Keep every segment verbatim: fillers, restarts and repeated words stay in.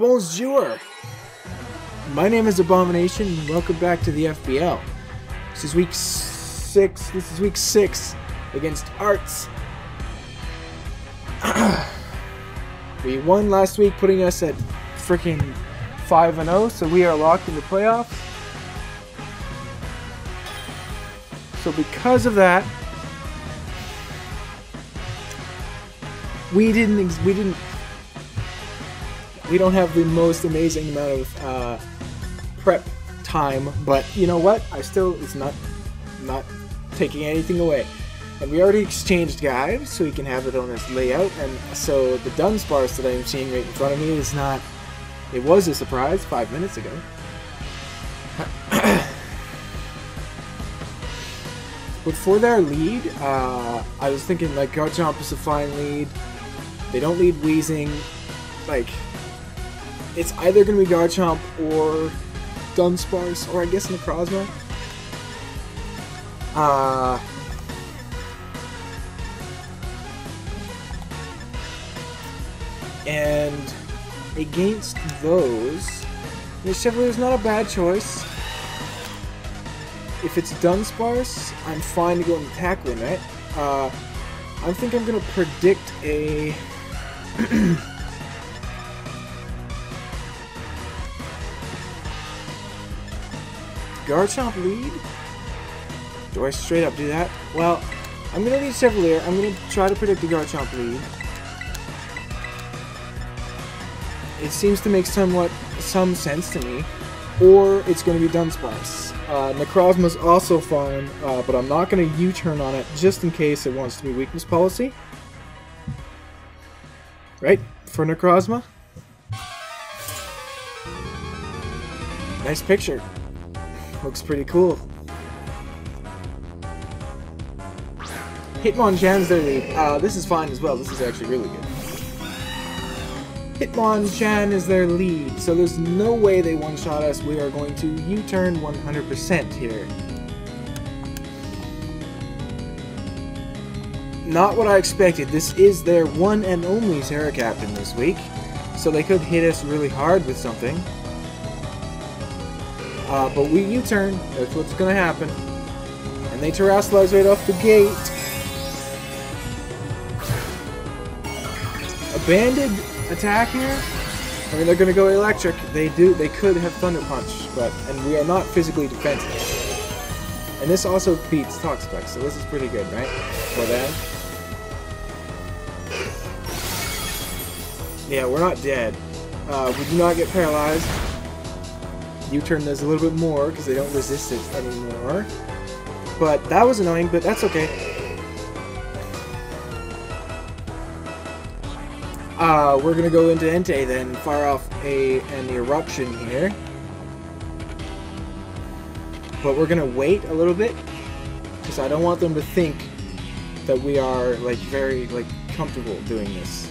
Bonjour! My name is Abomination, and welcome back to the F B L. This is week six. This is week six against Arrtz. We won last week, putting us at freaking five and oh, so we are locked in the playoffs. So because of that, we didn't. Ex we didn't. We don't have the most amazing amount of uh, prep time, but you know what? I still it's not not taking anything away. And we already exchanged guys, so we can have it on this layout. And so the Dunsparce that I'm seeing right in front of me is not. It was a surprise five minutes ago. But for their lead, uh, I was thinking like Garchomp is a fine lead. They don't lead Weezing. Like, it's either going to be Garchomp or Dunsparce, or I guess Necrozma. Uh, and against those, the Chevalier's not a bad choice. If it's Dunsparce, I'm fine to go in the attack limit. Uh, I think I'm going to predict a... Garchomp lead? Do I straight up do that? Well, I'm going to lead Chevalier. I'm going to try to predict the Garchomp lead. It seems to make somewhat some sense to me. Or it's going to be Dunsparce. Uh, Necrozma's also fine, uh, but I'm not going to U-turn on it just in case it wants to be weakness policy. Right? For Necrozma. Nice picture. Looks pretty cool. Hitmonchan's their lead. Uh, this is fine as well. This is actually really good. Hitmonchan is their lead, so there's no way they one-shot us. We are going to U-turn one hundred percent here. Not what I expected. This is their one and only Terra Captain this week, so they could hit us really hard with something. Uh, but we U-turn. That's what's going to happen. And they Terrasalize right off the gate. Abandoned attack here. I mean, they're going to go electric. They do. They could have Thunder Punch, but and we are not physically defensive. And this also beats Toxpex, so this is pretty good, right? For them. Yeah, we're not dead. Uh, we do not get paralyzed. U-turn does a little bit more because they don't resist it anymore. But that was annoying, but that's okay. Uh, we're gonna go into Entei then, fire off a an eruption here. But we're gonna wait a little bit, because I don't want them to think that we are like very like comfortable doing this.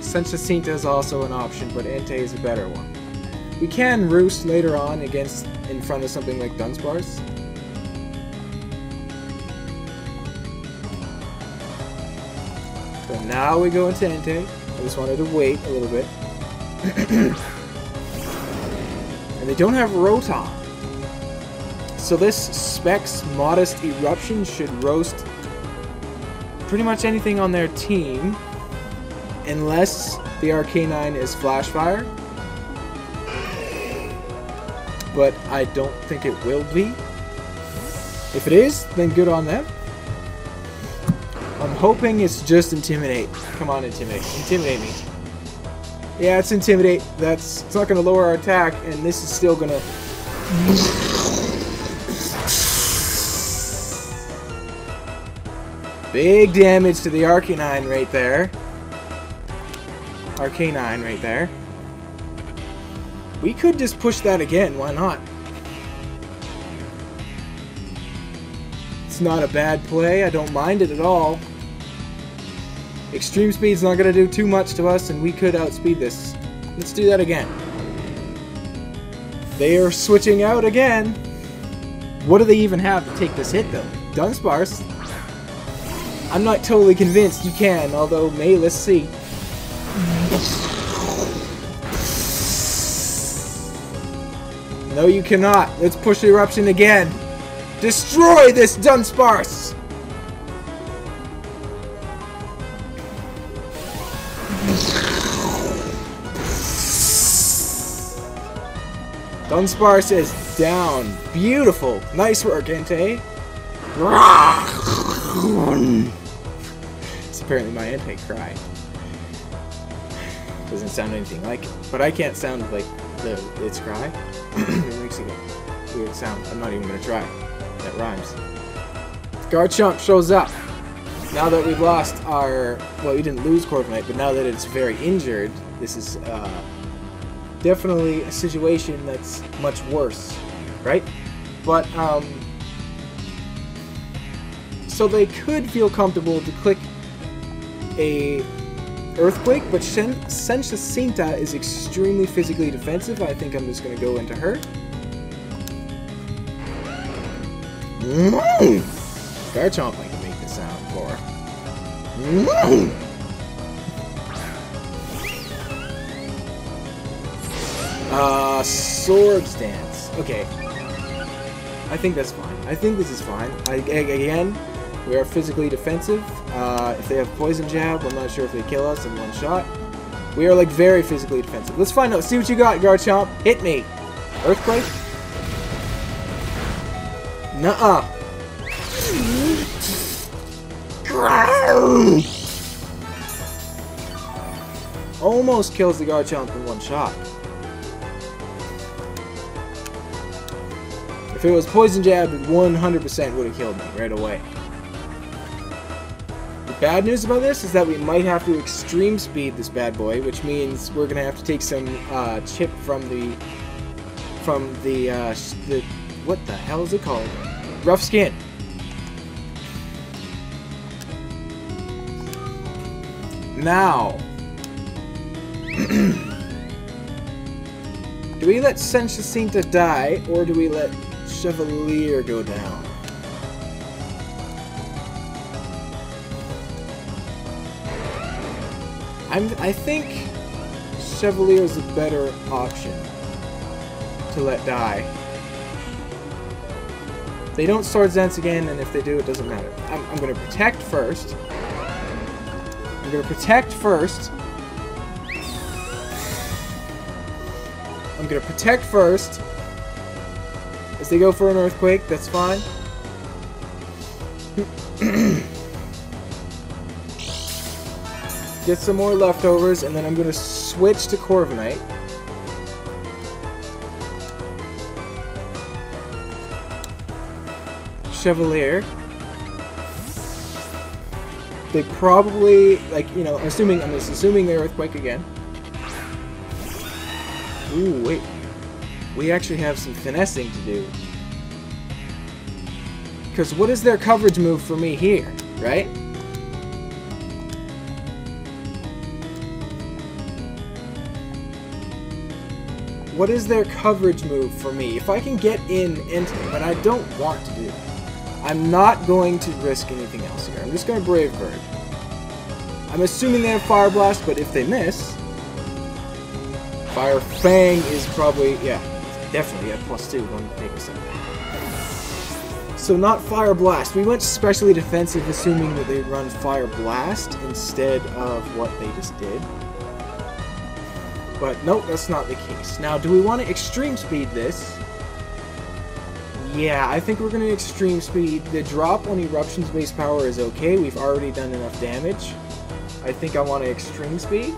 Sentret is also an option, but Entei is a better one. We can roost later on against in front of something like Dunsparce. So now we go into Entei. I just wanted to wait a little bit. And they don't have Rotom. So this Spec's Modest Eruption should roast pretty much anything on their team. Unless the Arcanine is Flash Fire. But I don't think it will be. If it is, then good on them. I'm hoping it's just Intimidate. Come on, Intimidate. Intimidate me. Yeah, it's Intimidate. That's it's not going to lower our attack, and this is still going to... Big damage to the Arcanine right there. Arcanine right there. We could just push that again. Why not? It's not a bad play. I don't mind it at all. Extreme speed's not going to do too much to us, and we could outspeed this. Let's do that again. They are switching out again. What do they even have to take this hit, though? Dunsparce. I'm not totally convinced you can, although, may, let's see. No, you cannot. Let's push Eruption again. Destroy this Dunsparce! Dunsparce is down. Beautiful. Nice work, Entei. It's apparently my Entei cry. Doesn't sound anything like it. But I can't sound like the its cry. It makes a weird sound. I'm not even gonna try. That rhymes. Garchomp shows up. Now that we've lost our, well, we didn't lose Corviknight, but now that it's very injured, this is uh, definitely a situation that's much worse, right? But um, so they could feel comfortable to click a Earthquake, but Sen Sensacinta is extremely physically defensive. I think I'm just going to go into her. Mm-hmm. Garchomp, I can make the sound for. Mm-hmm. Uh, Sword Stance. Okay. I think that's fine. I think this is fine. I, again... We are physically defensive. Uh, if they have Poison Jab, I'm not sure if they kill us in one shot. We are, like, very physically defensive. Let's find out. See what you got, Garchomp. Hit me. Earthquake? Nuh-uh. Almost kills the Garchomp in one shot. If it was Poison Jab, it one hundred percent would have killed me right away. Bad news about this is that we might have to extreme speed this bad boy, which means we're gonna have to take some uh, chip from the from the uh, the what the hell is it called? Rough Skin. Now, do we let Sensacinta die or do we let Chevalier go down? I'm, I think Chevalier is a better option to let die. They don't Swords Dance again, and if they do, it doesn't matter. I'm, I'm going to protect first. I'm going to protect first. I'm going to protect first. As they go for an Earthquake, that's fine. Get some more leftovers, and then I'm going to switch to Corviknight. Chevalier. They probably, like, you know, I'm assuming, I'm just assuming they're Earthquake again. Ooh, wait. We actually have some finessing to do. Because what is their coverage move for me here, right? What is their coverage move for me? If I can get in Entei, but I don't want to do that. I'm not going to risk anything else here. I'm just going to Brave Bird. I'm assuming they have Fire Blast, but if they miss... Fire Fang is probably... Yeah, definitely at plus two. One take a second. So not Fire Blast. We went specially defensive, assuming that they run Fire Blast instead of what they just did. But nope, that's not the case. Now, do we want to extreme speed this? Yeah, I think we're going to extreme speed. The drop on Eruption's base power is okay. We've already done enough damage. I think I want to extreme speed.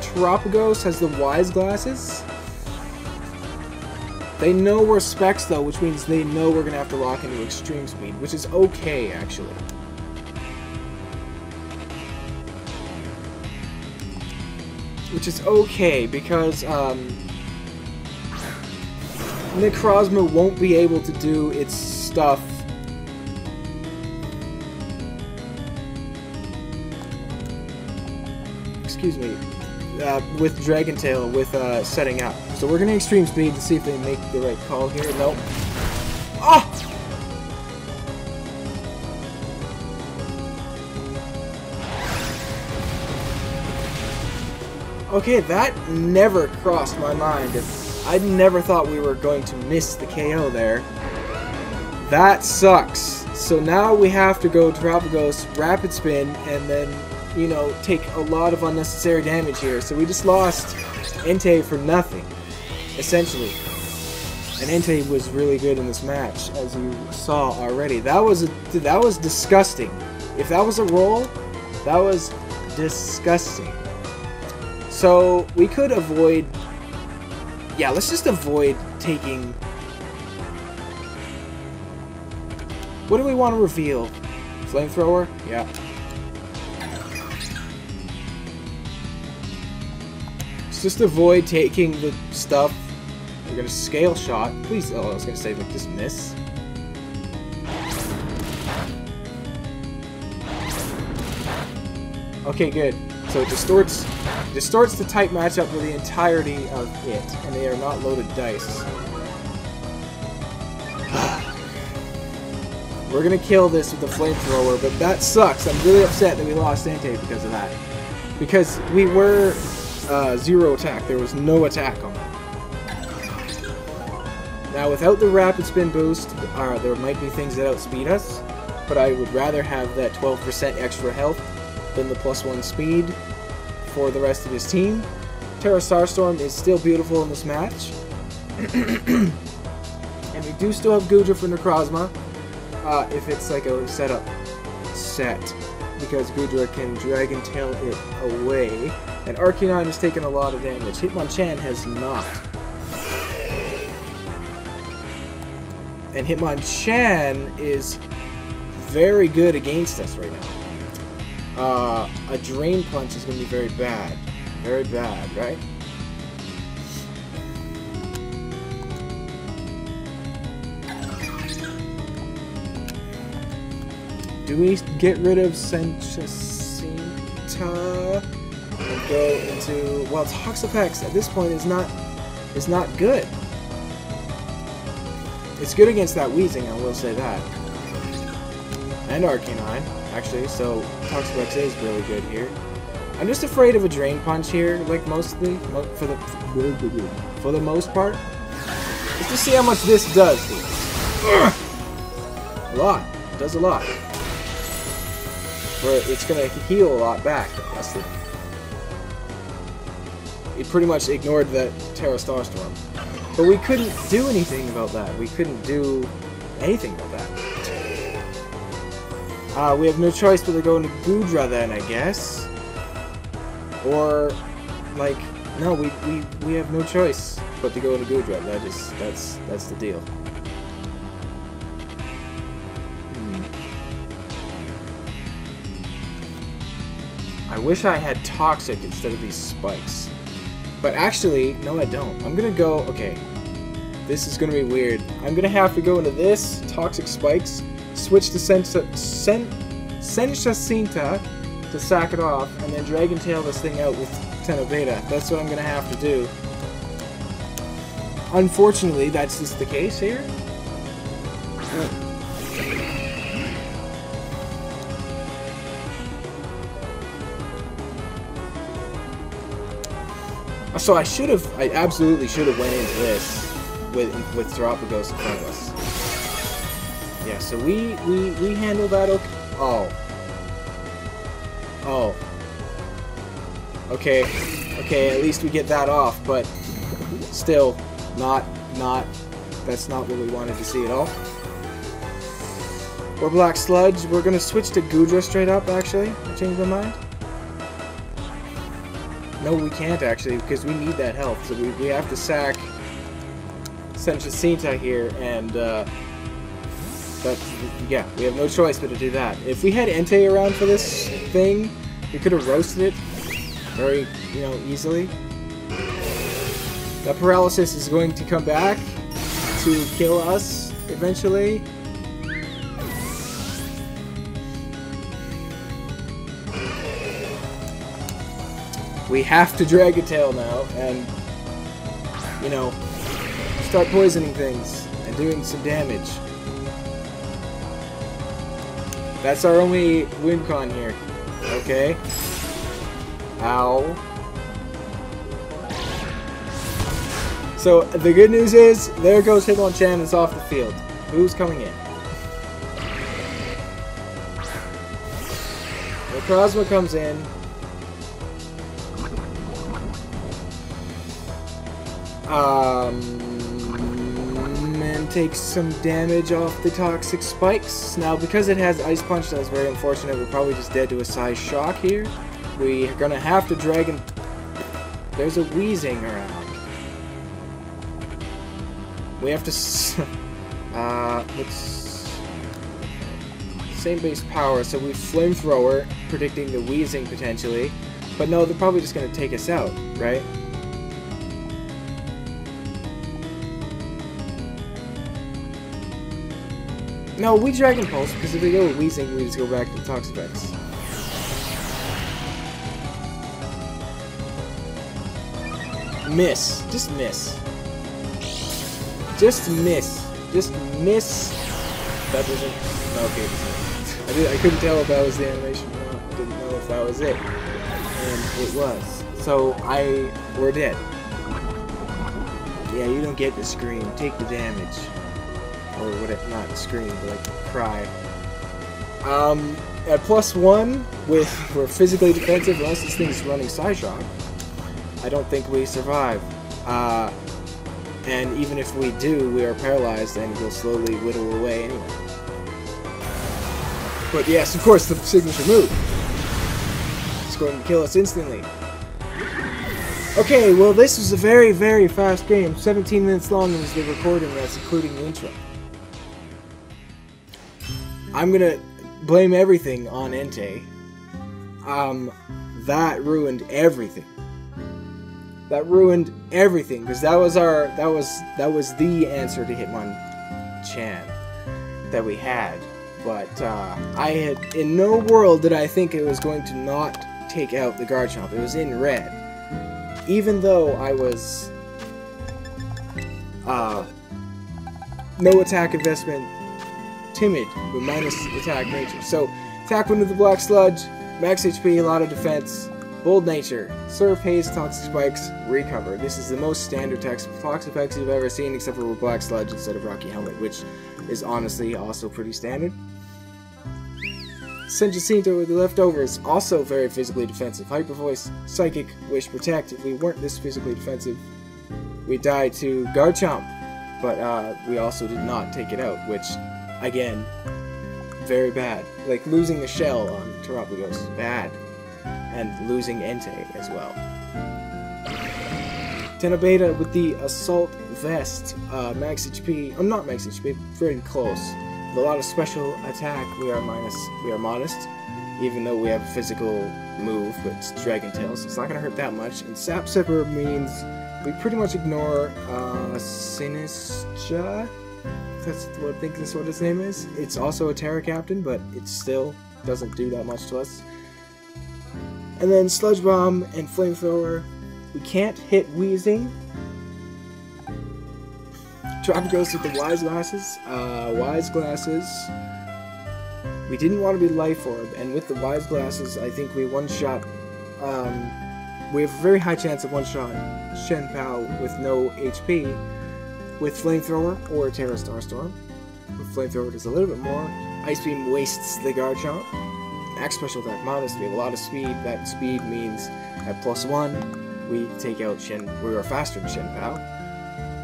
Terapagos has the Wise Glasses. They know we're Specs, though, which means they know we're going to have to lock into extreme speed, which is okay, actually. Which is okay, because um, Necrozma won't be able to do its stuff. Excuse me. Uh, with Dragon Tail, with uh, setting up. So we're going to extreme speed to see if they make the right call here. Nope. Oh! Okay, that never crossed my mind. I never thought we were going to miss the K O there. That sucks. So now we have to go Terapagos, Rapid Spin, and then, you know, take a lot of unnecessary damage here. So we just lost Entei for nothing, essentially. And Entei was really good in this match, as you saw already. That was a, that was disgusting. If that was a roll, that was disgusting. So we could avoid... Yeah, let's just avoid taking... What do we want to reveal? Flamethrower? Yeah. Let's just avoid taking the stuff. We're gonna scale shot. Please. Oh, I was gonna say like just miss. Okay, good. So it distorts, distorts the type matchup for the entirety of it, and they are not loaded dice. We're gonna kill this with the flamethrower, but that sucks. I'm really upset that we lost Entei because of that. Because we were uh, zero attack. There was no attack on that. Now, without the Rapid Spin boost, uh, there might be things that outspeed us, but I would rather have that twelve percent extra health than the plus one speed for the rest of his team. Terra Starstorm is still beautiful in this match. And we do still have Goodra for Necrozma, uh, if it's like a setup set, because Goodra can Dragon Tail it away, and Arcanine has taken a lot of damage. Hitmonchan has not. And Hitmonchan is very good against us right now. Uh, a Drain Punch is going to be very bad. Very bad, right? Do we get rid of Sentra and go into... Well, Toxpex at this point is not, is not good. It's good against that Weezing, I will say that. And Arcanine, actually, so Toxpex is really good here. I'm just afraid of a Drain Punch here, like mostly, for the for the most part. Let's just see how much this does. A lot. It does a lot. Where it's going to heal a lot back. That's the... It pretty much ignored that Terra Starstorm. But we couldn't do anything about that. We couldn't do anything about that. Uh, we have no choice but to go into Goodra then, I guess. Or, like, no, we, we, we have no choice but to go into Goodra. That is, that's, that's the deal. Hmm. I wish I had Toxic instead of these spikes. But actually, no I don't. I'm gonna go, okay, this is gonna be weird. I'm gonna have to go into this, Toxic Spikes, switch to Sencha Cinta to sack it off, and then Dragon Tail this thing out with Tenobeta. That's what I'm gonna have to do. Unfortunately, that's just the case here. So I should have, I absolutely should have went into this with with Terapagos in front of us. Yeah, so we, we, we handle that okay. Oh. Oh. Okay. Okay, at least we get that off, but still, not, not, that's not what we wanted to see at all. Or Black Sludge, we're gonna switch to Goodra straight up, actually. I changed my mind. No, we can't actually, because we need that health, so we, we have to sack Sentra here, and, uh, but, yeah, we have no choice but to do that. If we had Entei around for this thing, we could have roasted it very, you know, easily. That paralysis is going to come back to kill us eventually. We have to Dragon Tail now, and, you know, start poisoning things, and doing some damage. That's our only win con here, okay? Ow. So the good news is, there goes Hitmonchan, it's off the field. Who's coming in? Necrozma comes in. Um, and takes some damage off the toxic spikes. Now, because it has Ice Punch, that's very unfortunate. We're probably just dead to a size shock here. We're gonna have to Dragon. There's a Weezing around. We have to. S uh, let's. Same base power, so we Flamethrower, predicting the Weezing potentially. But no, they're probably just gonna take us out, right? No, we Dragon Pulse, because if we go with Weezing, we just go back to Toxpex. Miss. Just miss. Just miss. Just miss. That wasn't... Okay, I, did, I couldn't tell if that was the animation. No, I didn't know if that was it. And it was. So, I... We're dead. Yeah, you don't get to scream. Take the damage. Or would it not scream, but like cry. Um, at plus one, with we're physically defensive, unless this thing's running Psyshock, I don't think we survive. Uh, and even if we do, we are paralyzed and we'll slowly whittle away anyway. But yes, of course, the signature move. It's going to kill us instantly. Okay, well this was a very, very fast game. seventeen minutes long was the recording, that's including the intro. I'm gonna blame everything on Entei. Um, that ruined everything. That ruined everything because that was our that was that was the answer to Hitmonchan that we had. But uh, I had in no world did I think it was going to not take out the Garchomp. It was in red, even though I was uh, no attack investment. Timid with minus attack nature. So, attack one with the Black Sludge, max H P, a lot of defense, bold nature, surf, haze, toxic spikes, recover. This is the most standard toxic effects you've ever seen, except for with Black Sludge instead of Rocky Helmet, which is honestly also pretty standard. Senjacinto with the leftovers, also very physically defensive. Hyper Voice, Psychic, Wish, Protect. If we weren't this physically defensive, we died to Garchomp, but uh, we also did not take it out, which. Again, very bad. Like, losing the shell on Terapagos, bad. And losing Entei as well. Tenabeta with the Assault Vest. Uh, max H P... I'm not max H P, very close. With a lot of special attack, we are minus... We are modest. Even though we have a physical move, but it's Dragon Tail, so it's not gonna hurt that much. And Sap Sipper means we pretty much ignore, uh, Sinistra? That's what I think that's what his name is. It's also a Terra Captain, but it still doesn't do that much to us. And then Sludge Bomb and Flamethrower. We can't hit Weezing. Terapagos with the Wise Glasses. Uh, Wise Glasses. We didn't want to be Life Orb, and with the Wise Glasses, I think we one-shot... Um, we have a very high chance of one-shot Shen Pao with no H P. With Flamethrower or Terra Starstorm. With Flamethrower does a little bit more. Ice Beam wastes the Garchomp. Max Special Attack Modest, we have a lot of speed. That speed means at plus one, we take out Shen... We are faster than Shen Pao.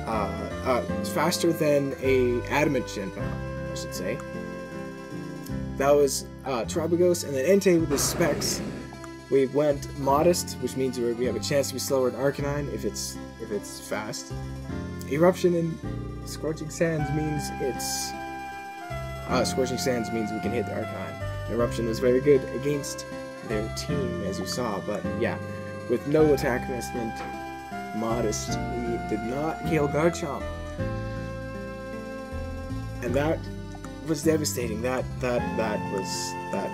Uh, uh, faster than a Adamant Shen Pao, I should say. That was uh, Terapagos, and then Entei with the Specs. We went Modest, which means we have a chance to be slower than Arcanine if it's, if it's fast. Eruption in Scorching Sands means it's... Uh, Scorching Sands means we can hit the Arcanine. Eruption was very good against their team, as you saw, but yeah. With no attack investment, modest, we did not kill Garchomp. And that was devastating. That, that, that was... that.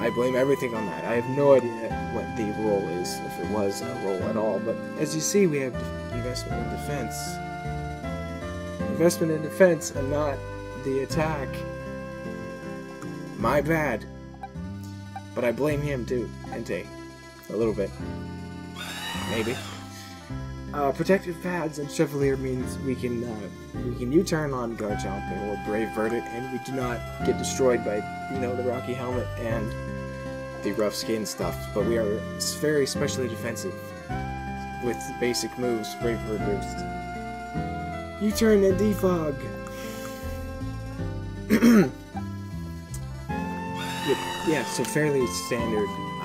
I blame everything on that. I have no idea what the role is, if it was a role at all, but as you see, we have... Investment in defense. Investment in defense and not the attack. My bad. But I blame him too, Entei. A little bit. Maybe. Uh, protective pads and Chevalier means we can uh, we can U-turn on Garchomp or Brave Verdant, and we do not get destroyed by you know the Rocky Helmet and the rough skin stuff. But we are very specially defensive with basic moves, Brave Verdant boost, U-turn and defog. Yeah, so fairly standard uh,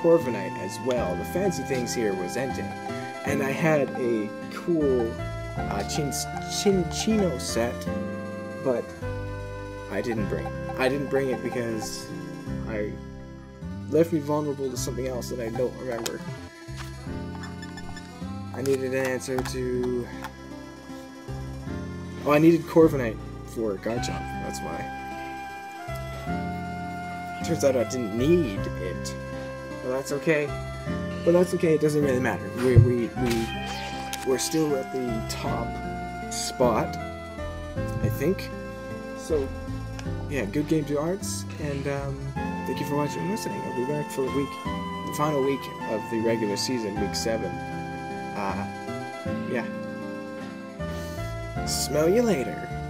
Corviknight as well. The fancy things here was Entei. And I had a cool uh, chin Chinchino set, but I didn't bring it. I didn't bring it because I left me vulnerable to something else that I don't remember. I needed an answer to... Oh, I needed Corviknight for Garchomp, that's why. Turns out I didn't need it, but that's okay. But that's okay, it doesn't really matter. We, we, we, we're still at the top spot, I think. So, yeah, good game to Arrtz, and um, thank you for watching and listening. I'll be back for a week, the final week of the regular season, week seven. Uh, yeah. Smell you later.